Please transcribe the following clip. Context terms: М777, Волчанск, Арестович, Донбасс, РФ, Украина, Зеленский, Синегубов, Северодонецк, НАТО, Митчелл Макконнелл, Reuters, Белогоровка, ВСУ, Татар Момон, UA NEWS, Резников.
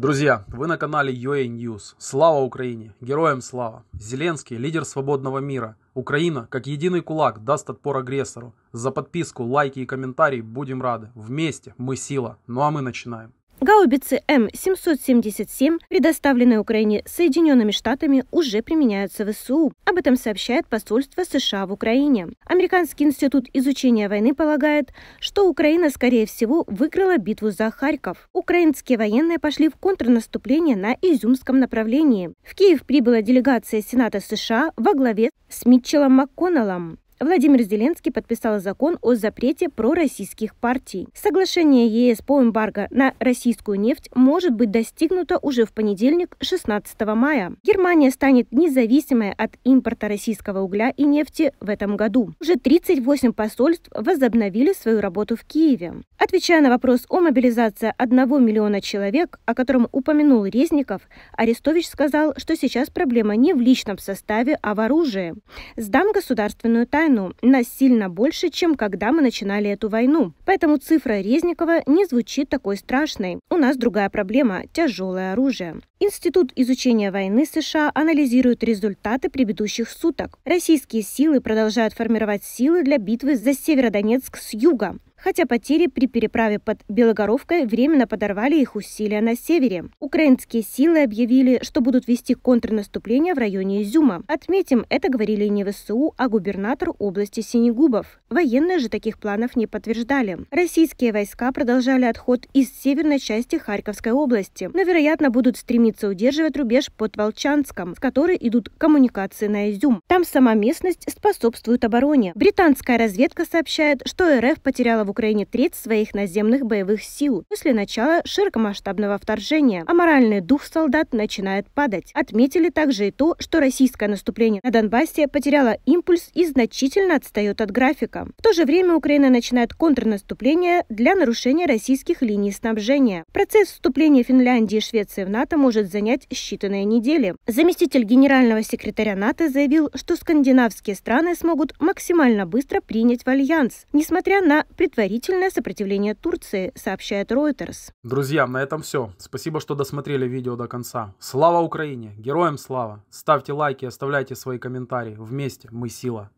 Друзья, вы на канале UA NEWS. Слава Украине! Героям слава! Зеленский, лидер свободного мира. Украина, как единый кулак, даст отпор агрессору. За подписку, лайки и комментарии будем рады. Вместе мы сила. Ну а мы начинаем. Гаубицы М777, предоставленные Украине Соединенными Штатами, уже применяются в ВСУ. Об этом сообщает посольство США в Украине. Американский институт изучения войны полагает, что Украина, скорее всего, выиграла битву за Харьков. Украинские военные пошли в контрнаступление на Изюмском направлении. В Киев прибыла делегация Сената США во главе с Митчеллом Макконнеллом. Владимир Зеленский подписал закон о запрете пророссийских партий. Соглашение ЕС по эмбарго на российскую нефть может быть достигнуто уже в понедельник, 16 мая. Германия станет независимой от импорта российского угля и нефти в этом году. Уже 38 посольств возобновили свою работу в Киеве. Отвечая на вопрос о мобилизации 1 миллиона человек, о котором упомянул Резников, Арестович сказал, что сейчас проблема не в личном составе, а в оружии. «Сдам государственную тайну. Нас сильно больше, чем когда мы начинали эту войну. Поэтому цифра Резникова не звучит такой страшной. У нас другая проблема – тяжелое оружие». Институт изучения войны США анализирует результаты предыдущих суток. Российские силы продолжают формировать силы для битвы за Северодонецк с юга, хотя потери при переправе под Белогоровкой временно подорвали их усилия на севере. Украинские силы объявили, что будут вести контрнаступление в районе Изюма. Отметим, это говорили не ВСУ, а губернатор области Синегубов. Военные же таких планов не подтверждали. Российские войска продолжали отход из северной части Харьковской области, но, вероятно, будут стремиться удерживать рубеж под Волчанском, с которой идут коммуникации на Изюм. Там сама местность способствует обороне. Британская разведка сообщает, что РФ потеряла в Украине треть своих наземных боевых сил после начала широкомасштабного вторжения, а моральный дух солдат начинает падать. Отметили также и то, что российское наступление на Донбассе потеряло импульс и значительно отстает от графика. В то же время Украина начинает контрнаступление для нарушения российских линий снабжения. Процесс вступления Финляндии и Швеции в НАТО может занять считанные недели. Заместитель генерального секретаря НАТО заявил, что скандинавские страны смогут максимально быстро принять в альянс, несмотря на предварительное сопротивление Турции, сообщает Reuters. Друзья, на этом все. Спасибо, что досмотрели видео до конца. Слава Украине! Героям слава! Ставьте лайки, оставляйте свои комментарии. Вместе мы сила!